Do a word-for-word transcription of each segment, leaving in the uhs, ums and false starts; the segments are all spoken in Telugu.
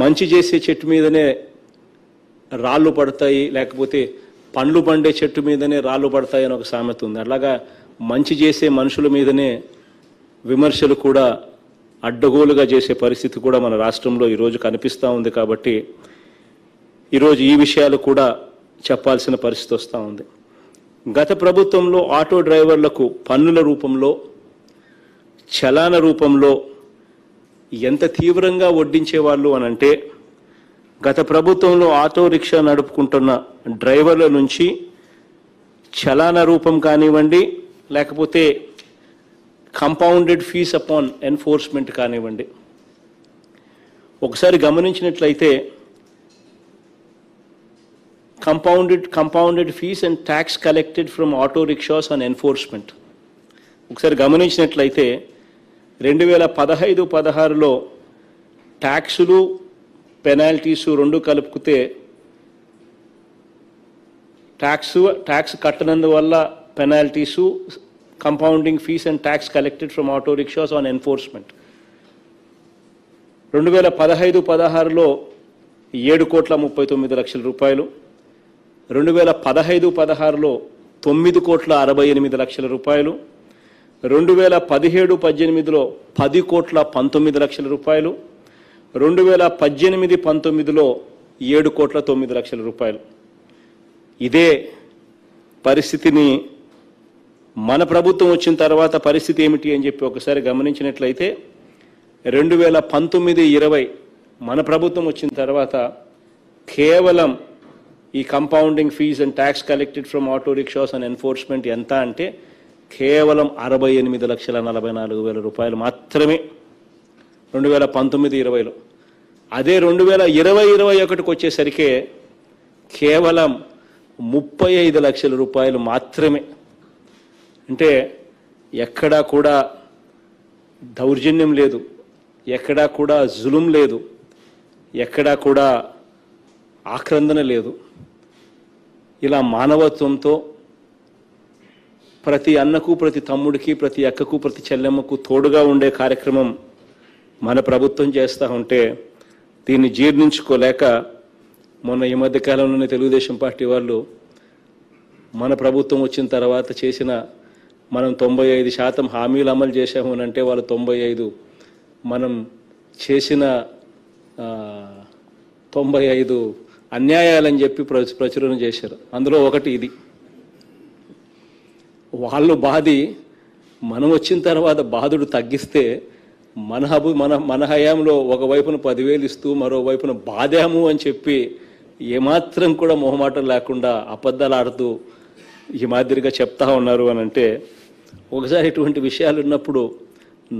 మంచి చేసే చెట్టు మీదనే రాళ్ళు పడతాయి, లేకపోతే పండ్లు పండే చెట్టు మీదనే రాళ్ళు పడతాయి అని ఒక సామెత ఉంది. అలాగా మంచి చేసే మనుషుల మీదనే విమర్శలు కూడా అడ్డగోలుగా చేసే పరిస్థితి కూడా మన రాష్ట్రంలో ఈరోజు కనిపిస్తూ ఉంది. కాబట్టి ఈరోజు ఈ విషయాలు కూడా చెప్పాల్సిన పరిస్థితి వస్తూ ఉంది. గత ప్రభుత్వంలో ఆటో డ్రైవర్లకు పన్నుల రూపంలో చలాన రూపంలో ఎంత తీవ్రంగా వడ్డించేవాళ్ళు అనంటే గత ప్రభుత్వంలో ఆటో రిక్షా నడుపుకుంటున్న డ్రైవర్ల నుంచి చలాన రూపం కానివ్వండి, లేకపోతే కంపౌండెడ్ ఫీస్ అపాన్ ఎన్ఫోర్స్మెంట్ కానివ్వండి. ఒకసారి గమనించినట్లయితే compounded compounded fees and tax collected from auto rickshaws on enforcement. ఒకసారి గమనించినట్లయితే రెండు వేల పదహైదు పదహారులో ట్యాక్సులు పెనాల్టీసు రెండు కలుపుకితే ట్యాక్సు ట్యాక్స్ కట్టనందువల్ల penalties, compounding fees and tax collected from auto rickshaws on enforcement, రెండు వేల పదహైదు పదహారులో ఏడు కోట్ల ముప్పై తొమ్మిది లక్షల రూపాయలు, రెండు వేల పదహైదు పదహారులో తొమ్మిది కోట్ల అరవై ఎనిమిది లక్షల రూపాయలు, రెండు వేల పదిహేడు పద్దెనిమిదిలో పది కోట్ల పంతొమ్మిది లక్షల రూపాయలు, రెండు వేల పద్దెనిమిది పంతొమ్మిదిలో ఏడు కోట్ల తొమ్మిది లక్షల రూపాయలు. ఇదే పరిస్థితిని మన ప్రభుత్వం వచ్చిన తర్వాత పరిస్థితి ఏమిటి అని చెప్పి ఒకసారి గమనించినట్లయితే రెండు వేల పంతొమ్మిది ఇరవై మన ప్రభుత్వం వచ్చిన తర్వాత కేవలం ఈ compounding fees and tax collected from auto rickshaws and enforcement ఎంత అంటే కేవలం అరవై ఎనిమిది లక్షల నలభై నాలుగు వేల రూపాయలు మాత్రమే రెండు వేల పంతొమ్మిది ఇరవైలో. అదే రెండు వేల ఇరవై ఇరవై ఒకటికి వచ్చేసరికి కేవలం ముప్పై ఐదు లక్షల రూపాయలు మాత్రమే. అంటే ఎక్కడా కూడా దౌర్జన్యం లేదు, ఎక్కడా కూడా జులుం లేదు, ఎక్కడా కూడా ఆక్రందన లేదు. ఇలా మానవత్వంతో ప్రతి అన్నకు, ప్రతి తమ్ముడికి, ప్రతి అక్కకు, ప్రతి చెల్లెమ్మకు తోడుగా ఉండే కార్యక్రమం మన ప్రభుత్వం చేస్తూ ఉంటే దీన్ని జీర్ణించుకోలేక మొన్న ఈ మధ్యకాలంలోనే తెలుగుదేశం పార్టీ వాళ్ళు మన ప్రభుత్వం వచ్చిన తర్వాత చేసిన, మనం తొంభై ఐదు శాతం హామీలు అమలు చేశాము అని అంటే వాళ్ళు తొంభై ఐదు, మనం చేసిన తొంభై ఐదు అన్యాయాలని చెప్పి ప్ర ప్రచురణ చేశారు. అందులో ఒకటి ఇది. వాళ్ళు బాధి మనం వచ్చిన తర్వాత బాధుడు తగ్గిస్తే మన హబు మన మన హయాంలో ఒకవైపున పదివేలు ఇస్తూ మరోవైపున బాధాము అని చెప్పి ఏమాత్రం కూడా మొహమాటం లేకుండా అబద్ధాలు ఆడుతూ ఈ మాదిరిగా చెప్తా ఉన్నారు అని అంటే ఒకసారి ఇటువంటి విషయాలు ఉన్నప్పుడు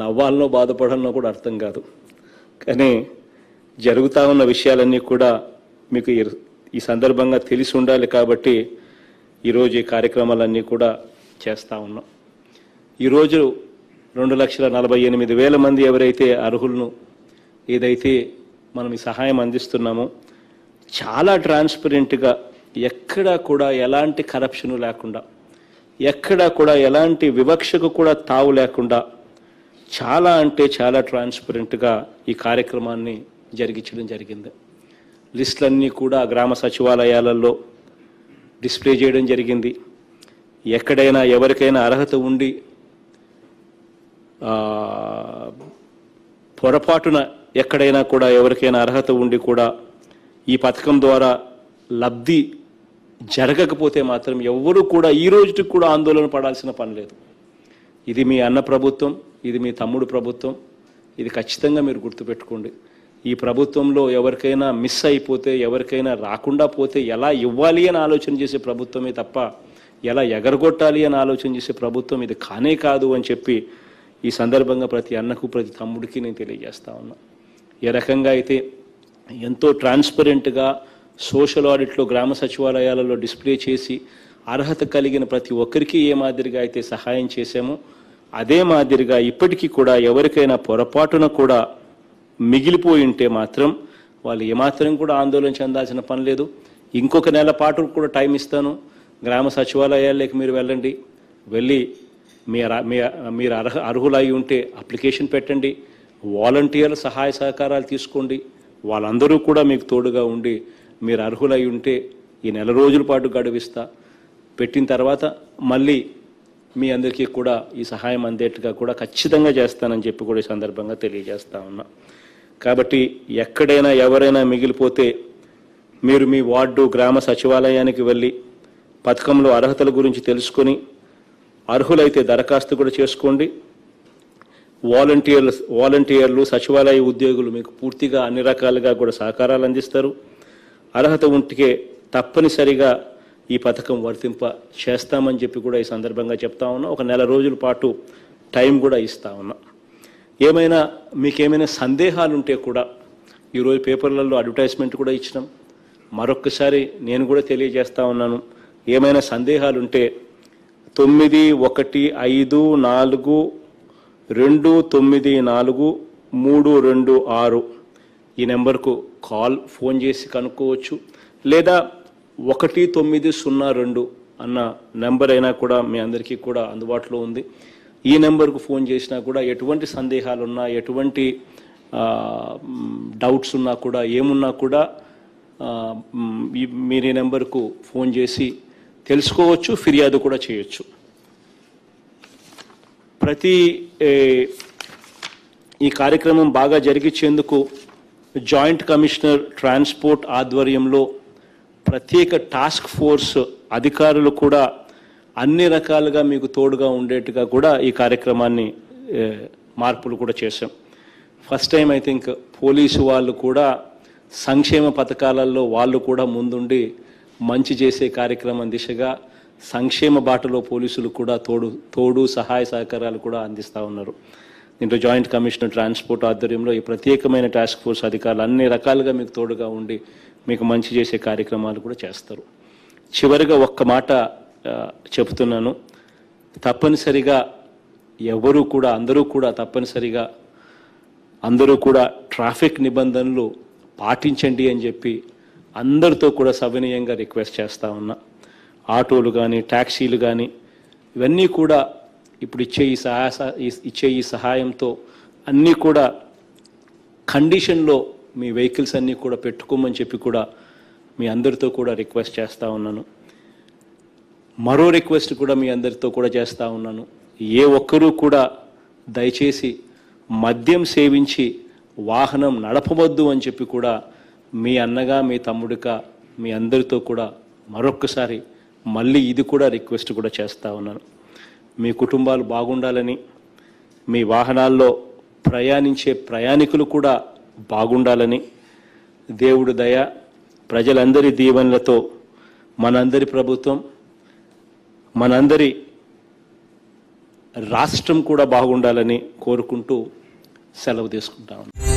నవ్వాలనో బాధపడాలనో కూడా అర్థం కాదు. కానీ జరుగుతూ ఉన్న విషయాలన్నీ కూడా మీకు ఈ సందర్భంగా తెలిసి ఉండాలి. కాబట్టి ఈరోజు ఈ కార్యక్రమాలన్నీ కూడా చేస్తూ ఉన్నాం. ఈరోజు రెండు లక్షల నలభై ఎనిమిది వేల మంది ఎవరైతే అర్హులను ఏదైతే మనం ఈ సహాయం అందిస్తున్నామో చాలా ట్రాన్స్పరెంట్గా, ఎక్కడా కూడా ఎలాంటి కరప్షను లేకుండా, ఎక్కడా కూడా ఎలాంటి వివక్షకు కూడా తావు లేకుండా చాలా అంటే చాలా ట్రాన్స్పరెంట్గా ఈ కార్యక్రమాన్ని జరిగించడం జరిగింది. లిస్టులన్నీ కూడా గ్రామ సచివాలయాలలో డిస్ప్లే చేయడం జరిగింది. ఎక్కడైనా ఎవరికైనా అర్హత ఉండి పొరపాటున ఎక్కడైనా కూడా ఎవరికైనా అర్హత ఉండి కూడా ఈ పథకం ద్వారా లబ్ధి జరగకపోతే మాత్రం ఎవరూ కూడా ఈ రోజుకి కూడా ఆందోళన పడాల్సిన పని లేదు. ఇది మీ అన్న ప్రభుత్వం, ఇది మీ తమ్ముడు ప్రభుత్వం. ఇది ఖచ్చితంగా మీరు గుర్తుపెట్టుకోండి. ఈ ప్రభుత్వంలో ఎవరికైనా మిస్ అయిపోతే, ఎవరికైనా రాకుండా పోతే ఎలా ఇవ్వాలి అని ఆలోచన చేసే ప్రభుత్వమే తప్ప ఎలా ఎగరగొట్టాలి అని ఆలోచన చేసే ప్రభుత్వం ఇది కానే కాదు అని చెప్పి ఈ సందర్భంగా ప్రతి అన్నకు, ప్రతి తమ్ముడికి నేను తెలియజేస్తా ఉన్నా. ఏ రకంగా అయితే ఎంతో ట్రాన్స్పరెంట్గా సోషల్ ఆడిట్లో గ్రామ సచివాలయాలలో డిస్ప్లే చేసి అర్హత కలిగిన ప్రతి ఒక్కరికి ఏ మాదిరిగా అయితే సహాయం చేశామో అదే మాదిరిగా ఇప్పటికీ కూడా ఎవరికైనా పొరపాటున కూడా మిగిలిపోయి ఉంటే మాత్రం వాళ్ళు ఏమాత్రం కూడా ఆందోళన చెందాల్సిన పని లేదు. ఇంకొక నెల పాటు కూడా టైం ఇస్తాను. గ్రామ సచివాలయాల్లోకి మీరు వెళ్ళండి, వెళ్ళి మీరు అర్హ అర్హులై ఉంటే అప్లికేషన్ పెట్టండి, వాలంటీర్ల సహాయ సహకారాలు తీసుకోండి, వాళ్ళందరూ కూడా మీకు తోడుగా ఉండి మీరు అర్హులై ఉంటే ఈ నెల రోజుల పాటు గడువిస్తా, పెట్టిన తర్వాత మళ్ళీ మీ అందరికీ కూడా ఈ సహాయం అందేట్టుగా కూడా ఖచ్చితంగా చేస్తానని చెప్పి కూడా ఈ సందర్భంగా తెలియజేస్తా ఉన్నా. కాబట్టి ఎక్కడైనా ఎవరైనా మిగిలిపోతే మీరు మీ వార్డు గ్రామ సచివాలయానికి వెళ్ళి పథకంలో అర్హతల గురించి తెలుసుకొని అర్హులైతే దరఖాస్తు కూడా చేసుకోండి. వాలంటీర్లు వాలంటీర్లు సచివాలయ ఉద్యోగులు మీకు పూర్తిగా అన్ని రకాలుగా కూడా సహకారాలు అందిస్తారు. అర్హత ఉంటే తప్పనిసరిగా ఈ పథకం వర్తింప చేస్తామని చెప్పి కూడా ఈ సందర్భంగా చెప్తా ఉన్నా. ఒక నెల రోజుల పాటు టైం కూడా ఇస్తా ఉన్నా. ఏమైనా మీకేమైనా సందేహాలు ఉంటే కూడా ఈరోజు పేపర్లలో అడ్వర్టైజ్మెంట్ కూడా ఇచ్చినాం. మరొక్కసారి నేను కూడా తెలియజేస్తా ఉన్నాను, ఏమైనా సందేహాలు ఉంటే తొమ్మిది ఒకటి ఐదు నాలుగు రెండు తొమ్మిది నాలుగు మూడు రెండు ఆరు ఈ నెంబర్కు కాల్ ఫోన్ చేసి కనుక్కోవచ్చు. లేదా ఒకటి తొమ్మిది సున్నా రెండు అన్న నెంబర్ అయినా కూడా మీ అందరికీ కూడా అందుబాటులో ఉంది. ఈ నెంబర్కు ఫోన్ చేసినా కూడా ఎటువంటి సందేహాలున్నా, ఎటువంటి డౌట్స్ ఉన్నా కూడా, ఏమున్నా కూడా మీరు ఈ నెంబర్కు ఫోన్ చేసి తెలుసుకోవచ్చు, ఫిర్యాదు కూడా చేయొచ్చు. ప్రతి ఈ కార్యక్రమం బాగా జరిగించేందుకు జాయింట్ కమిషనర్ ట్రాన్స్పోర్ట్ ఆధ్వర్యంలో ప్రత్యేక టాస్క్ ఫోర్స్ అధికారులు కూడా అన్ని రకాలుగా మీకు తోడుగా ఉండేట్టుగా కూడా ఈ కార్యక్రమాన్ని మార్పులు కూడా చేశాం. First time I think police వాళ్ళు కూడా సంక్షేమ పథకాలలో వాళ్ళు కూడా ముందుండి మంచి చేసే కార్యక్రమం దిశగా సంక్షేమ బాటలో పోలీసులు కూడా తోడు తోడు సహాయ సహకారాలు కూడా అందిస్తూ ఉన్నారు. దీంట్లో జాయింట్ కమిషనర్ ట్రాన్స్పోర్ట్ ఆధ్వర్యంలో ఈ ప్రత్యేకమైన టాస్క్ ఫోర్స్ అధికారులు అన్ని రకాలుగా మీకు తోడుగా ఉండి మీకు మంచి చేసే కార్యక్రమాలు కూడా చేస్తారు. చివరిగా ఒక్క మాట చెబుతున్నాను, తప్పనిసరిగా ఎవరు కూడా అందరూ కూడా తప్పనిసరిగా అందరూ కూడా ట్రాఫిక్ నిబంధనలు పాటించండి అని చెప్పి అందరితో కూడా సవినయంగా రిక్వెస్ట్ చేస్తూ ఉన్నా. ఆటోలు కానీ ట్యాక్సీలు కానీ ఇవన్నీ కూడా ఇప్పుడు ఇచ్చే ఈ సహాయ ఇచ్చే ఈ సహాయంతో అన్నీ కూడా కండిషన్లో మీ వెహికల్స్ అన్నీ కూడా పెట్టుకోమని చెప్పి కూడా మీ అందరితో కూడా రిక్వెస్ట్ చేస్తూ ఉన్నాను. మరో రిక్వెస్ట్ కూడా మీ అందరితో కూడా చేస్తూ ఉన్నాను, ఏ ఒక్కరూ కూడా దయచేసి మద్యం సేవించి వాహనం నడపవద్దు అని చెప్పి కూడా మీ అన్నగా మీ తమ్ముడిగా మీ అందరితో కూడా మరొక్కసారి మళ్ళీ ఇది కూడా రిక్వెస్ట్ కూడా చేస్తూ ఉన్నాను. మీ కుటుంబాలు బాగుండాలని, మీ వాహనాల్లో ప్రయాణించే ప్రయాణికులు కూడా బాగుండాలని దేవుడి దయ ప్రజలందరి దీవెనలతో మనందరి ప్రభుత్వం మనందరి రాష్ట్రం కూడా బాగుండాలని కోరుకుంటూ సెలవు తీసుకుంటాం.